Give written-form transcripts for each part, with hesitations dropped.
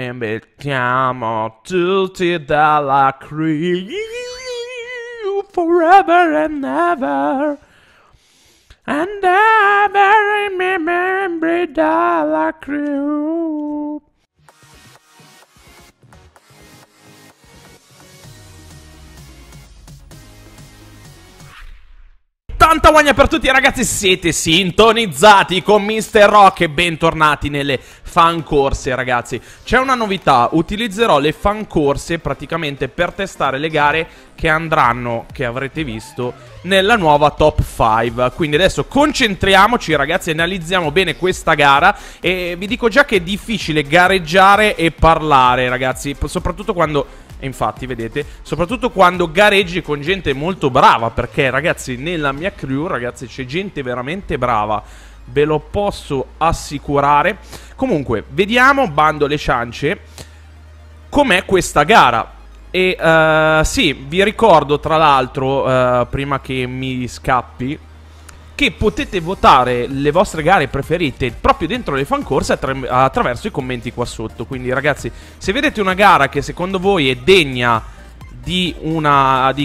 Invitiamo tutti dalla crew forever and ever remember dalla crew. Tanta guagna per tutti ragazzi, siete sintonizzati con Mr. Rock e bentornati nelle FANCorse ragazzi. C'è una novità, utilizzerò le FANCorse praticamente per testare le gare che andranno, che avrete visto, nella nuova Top 5. Quindi adesso concentriamoci ragazzi, analizziamo bene questa gara e vi dico già che è difficile gareggiare e parlare ragazzi, soprattutto quando... Infatti, vedete, soprattutto quando gareggi con gente molto brava, perché ragazzi nella mia crew ragazzi c'è gente veramente brava, ve lo posso assicurare. Comunque, vediamo, bando alle ciance, com'è questa gara. E sì, vi ricordo tra l'altro, prima che mi scappi, che potete votare le vostre gare preferite proprio dentro le FANCorse attraverso i commenti qua sotto. Quindi ragazzi, se vedete una gara che secondo voi è degna di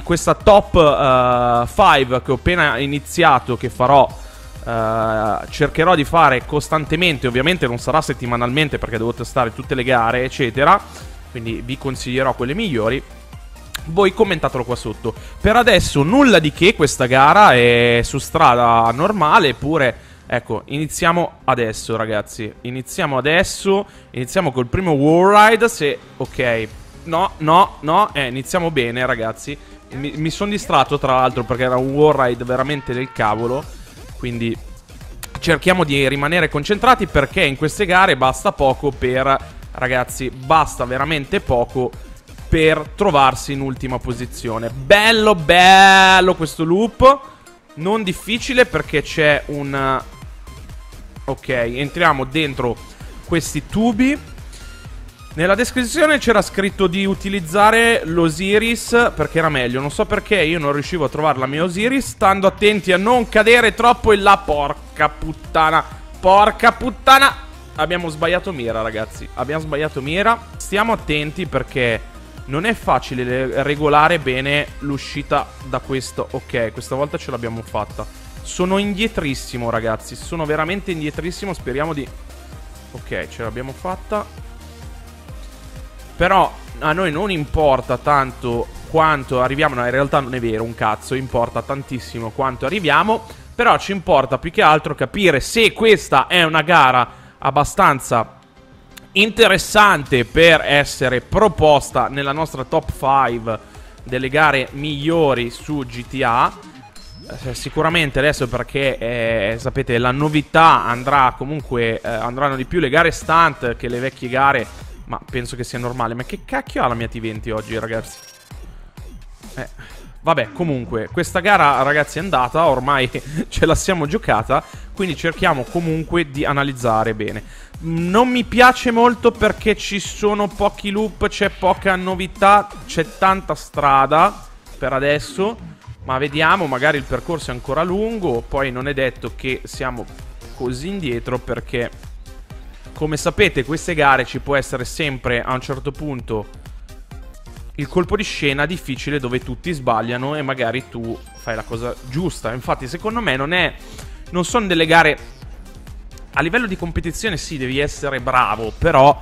questa top 5 che ho appena iniziato, che farò, cercherò di fare costantemente, ovviamente non sarà settimanalmente perché devo testare tutte le gare eccetera, quindi vi consiglierò quelle migliori. Voi commentatelo qua sotto. Per adesso nulla di che, questa gara è su strada normale. Eppure, ecco, iniziamo adesso ragazzi, iniziamo adesso, iniziamo col primo wall ride. Se, ok, no, no, no, iniziamo bene ragazzi. Mi sono distratto tra l'altro perché era un wall ride veramente del cavolo. Quindi cerchiamo di rimanere concentrati, perché in queste gare basta poco per, ragazzi, basta veramente poco per trovarsi in ultima posizione. Bello, bello questo loop. Non difficile perché c'è un... Ok, entriamo dentro questi tubi. Nella descrizione c'era scritto di utilizzare l'Osiris perché era meglio. Non so perché io non riuscivo a trovare la mia Osiris. Stando attenti a non cadere troppo in là. Porca puttana, porca puttana. Abbiamo sbagliato mira ragazzi, abbiamo sbagliato mira. Stiamo attenti perché... non è facile regolare bene l'uscita da questo. Ok, questa volta ce l'abbiamo fatta. Sono indietrissimo ragazzi, sono veramente indietrissimo, speriamo di... Ok, ce l'abbiamo fatta. Però a noi non importa tanto quanto arriviamo. No, in realtà non è vero un cazzo, importa tantissimo quanto arriviamo. Però ci importa più che altro capire se questa è una gara abbastanza interessante per essere proposta nella nostra top 5 delle gare migliori su GTA. Sicuramente adesso, perché sapete, la novità andrà comunque, andranno di più le gare stunt che le vecchie gare, ma penso che sia normale. Ma che cacchio ha la mia T20 oggi ragazzi? Vabbè, comunque questa gara ragazzi è andata, ormai ce la siamo giocata, quindi cerchiamo comunque di analizzare bene. Non mi piace molto perché ci sono pochi loop, c'è poca novità, c'è tanta strada per adesso, ma vediamo, magari il percorso è ancora lungo, poi non è detto che siamo così indietro perché, come sapete, queste gare ci può essere sempre a un certo punto... il colpo di scena difficile dove tutti sbagliano e magari tu fai la cosa giusta. Infatti secondo me non sono delle gare... a livello di competizione sì, devi essere bravo, però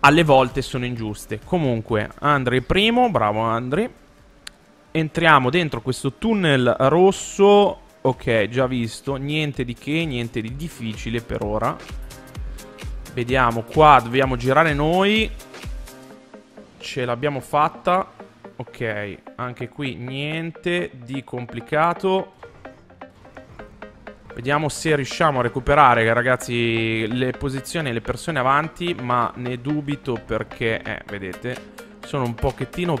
alle volte sono ingiuste. Comunque Andri primo, bravo Andri. Entriamo dentro questo tunnel rosso. Ok, già visto, niente di che, niente di difficile per ora. Vediamo qua, dobbiamo girare noi. Ce l'abbiamo fatta. Ok, anche qui niente di complicato. Vediamo se riusciamo a recuperare, ragazzi, le posizioni e le persone avanti, ma ne dubito perché, vedete, sono un pochettino,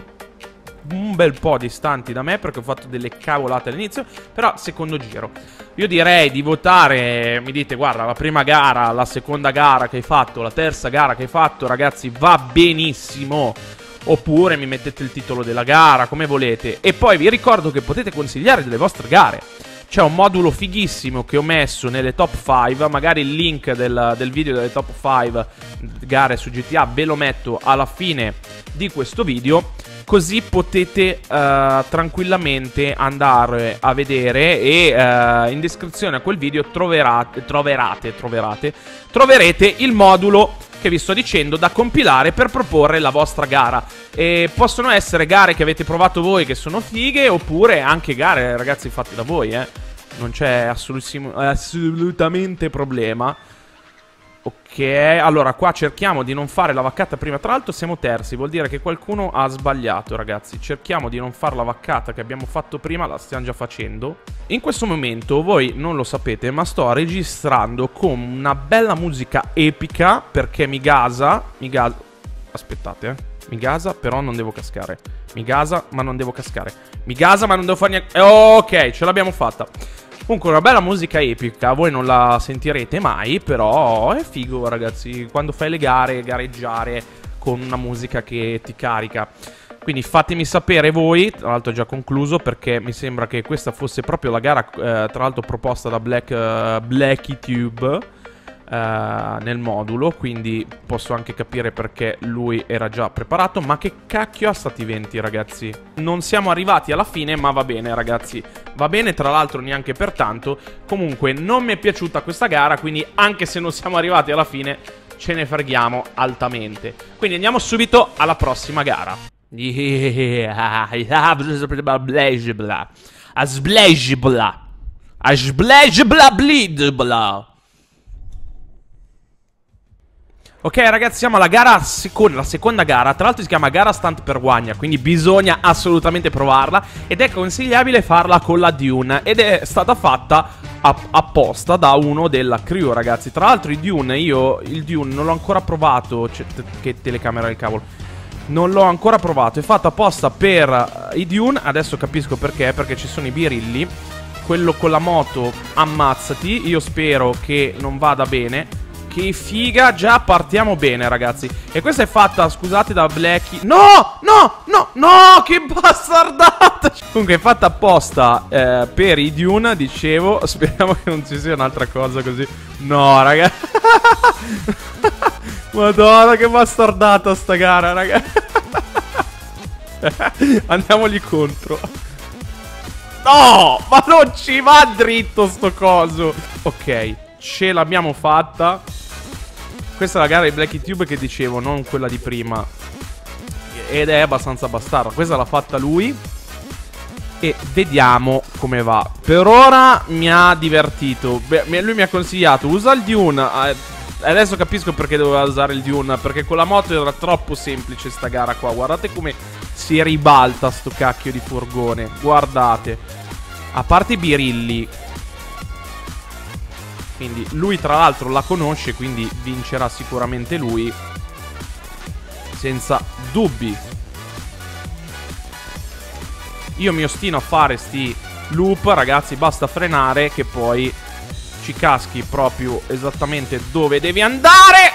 un bel po' distanti da me perché ho fatto delle cavolate all'inizio. Però secondo giro io direi di votare. Mi dite, guarda, la prima gara, la seconda gara che hai fatto, la terza gara che hai fatto, ragazzi, va benissimo. Oppure mi mettete il titolo della gara, come volete. E poi vi ricordo che potete consigliare delle vostre gare. C'è un modulo fighissimo che ho messo nelle top 5. Magari il link del video delle top 5 gare su GTA ve lo metto alla fine di questo video, così potete tranquillamente andare a vedere. E in descrizione a quel video troverete il modulo che vi sto dicendo, da compilare per proporre la vostra gara. E possono essere gare che avete provato voi che sono fighe, oppure anche gare, ragazzi, fatte da voi, non c'è assolutamente problema. Ok, allora qua cerchiamo di non fare la vaccata prima. Tra l'altro siamo terzi, vuol dire che qualcuno ha sbagliato, ragazzi. Cerchiamo di non fare la vaccata che abbiamo fatto prima, la stiamo già facendo. In questo momento, voi non lo sapete, ma sto registrando con una bella musica epica, perché mi gasa... Aspettate, mi gasa, però non devo cascare. Mi gasa, ma non devo cascare. Mi gasa, ma non devo fare niente... Ok, ce l'abbiamo fatta. Comunque una bella musica epica, voi non la sentirete mai, però è figo, ragazzi, quando fai le gare, gareggiare con una musica che ti carica. Quindi fatemi sapere voi, tra l'altro ho già concluso perché mi sembra che questa fosse proprio la gara, tra l'altro proposta da BlackyTube nel modulo, quindi posso anche capire perché lui era già preparato. Ma che cacchio ha stati venti, ragazzi? Non siamo arrivati alla fine, ma va bene, ragazzi, va bene, tra l'altro neanche per tanto. Comunque non mi è piaciuta questa gara, quindi anche se non siamo arrivati alla fine ce ne freghiamo altamente. Quindi andiamo subito alla prossima gara. Ok, ragazzi, siamo alla gara seconda, la seconda gara. Tra l'altro si chiama gara stunt per guagna, quindi bisogna assolutamente provarla, ed è consigliabile farla con la Dune, ed è stata fatta apposta da uno della crew, ragazzi. Tra l'altro i Dune, io il Dune non l'ho ancora provato, che telecamera del cavolo, non l'ho ancora provato, è fatta apposta per i Dune. Adesso capisco perché, perché ci sono i birilli. Quello con la moto, ammazzati, io spero che non vada bene. Che figa, già partiamo bene, ragazzi. E questa è fatta, scusate, da Blacky. No, no, no, no, che bastardata. Comunque è fatta apposta per i Dune, dicevo. Speriamo che non ci sia un'altra cosa così. No, raga. Madonna, che bastardata sta gara, raga. Andiamogli contro. No, ma non ci va dritto sto coso. Ok, ce l'abbiamo fatta. Questa è la gara di BlackyTube che dicevo, non quella di prima, ed è abbastanza bastarda. Questa l'ha fatta lui e vediamo come va. Per ora mi ha divertito. Beh, lui mi ha consigliato, usa il Dune. Adesso capisco perché doveva usare il Dune, perché con la moto era troppo semplice sta gara qua. Guardate come si ribalta sto cacchio di furgone. Guardate. A parte i birilli. Quindi lui, tra l'altro, la conosce, quindi vincerà sicuramente lui, senza dubbi. Io mi ostino a fare sti loop, ragazzi, basta frenare che poi ci caschi proprio esattamente dove devi andare.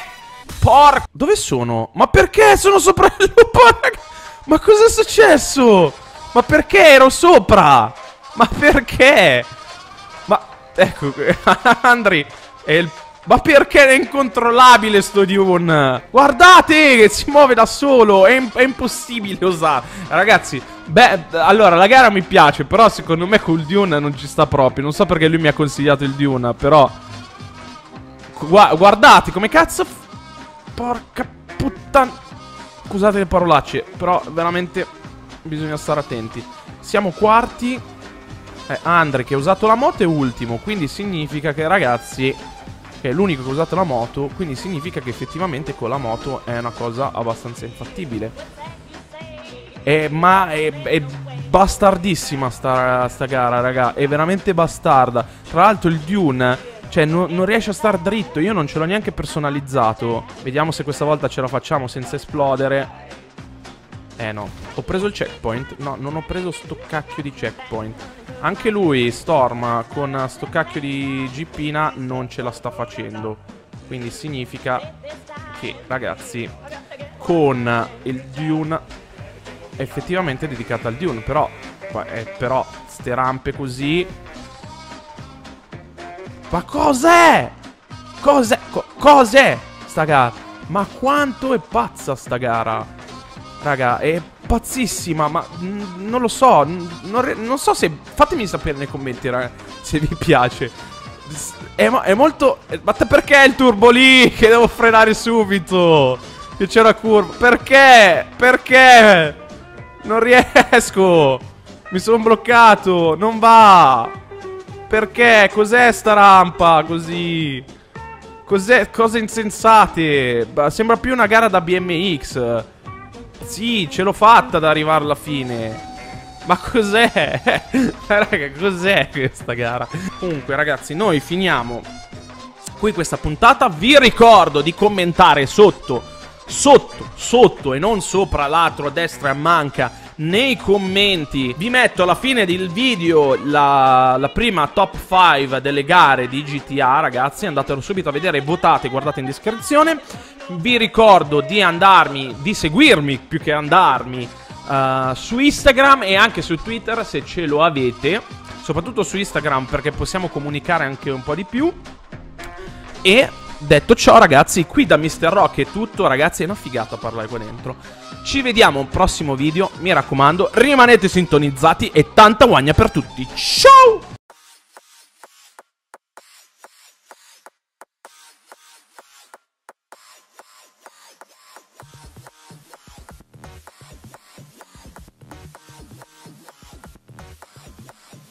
Porca... Dove sono? Ma perché sono sopra il loop? Ma cosa è successo? Ma perché ero sopra? Ma perché? Ecco, Andri è il... Ma perché è incontrollabile sto Dune? Guardate che si muove da solo, è impossibile usare. Ragazzi, beh, allora la gara mi piace, però secondo me col Dune non ci sta proprio. Non so perché lui mi ha consigliato il Dune, però guardate come cazzo. Porca puttana. Scusate le parolacce, però veramente bisogna stare attenti. Siamo quarti. Andre che ha usato la moto è ultimo, quindi significa che, ragazzi, che è l'unico che ha usato la moto, quindi significa che effettivamente con la moto è una cosa abbastanza infattibile. Ma è bastardissima sta gara, raga, è veramente bastarda. Tra l'altro il Dune, cioè, non riesce a star dritto, io non ce l'ho neanche personalizzato. Vediamo se questa volta ce la facciamo senza esplodere. No, ho preso il checkpoint. No, non ho preso sto cacchio di checkpoint. Anche lui, Storm, con sto cacchio di jippina non ce la sta facendo. Quindi significa che, ragazzi, con il Dune effettivamente è dedicata al Dune. Però ste rampe così Ma cos'è? Cos'è? Cos'è sta gara? Ma quanto è pazza sta gara? Raga, è pazzissima, ma non lo so. Non so se... Fatemi sapere nei commenti, raga, se vi piace. È molto... Ma perché il turbo lì? Che devo frenare subito? Che c'era curva. Perché? Perché? Non riesco. Mi sono bloccato. Non va. Perché? Cos'è sta rampa così? Cos'è? Cose insensate. Sembra più una gara da BMX. Sì, ce l'ho fatta ad arrivare alla fine. Ma cos'è? Raga, cos'è questa gara? Comunque, ragazzi, noi finiamo qui questa puntata. Vi ricordo di commentare sotto e non sopra, lato, a destra e a manca, nei commenti. Vi metto alla fine del video la prima top 5 delle gare di GTA, ragazzi. Andatelo subito a vedere, votate, guardate in descrizione. Vi ricordo di seguirmi più che andarmi su Instagram e anche su Twitter, se ce lo avete. Soprattutto su Instagram, perché possiamo comunicare anche un po' di più. E detto ciò, ragazzi, qui da Mr. Rock è tutto, ragazzi. È una figata parlare qua dentro. Ci vediamo a un prossimo video, mi raccomando. Rimanete sintonizzati e tanta guagna per tutti. Ciao!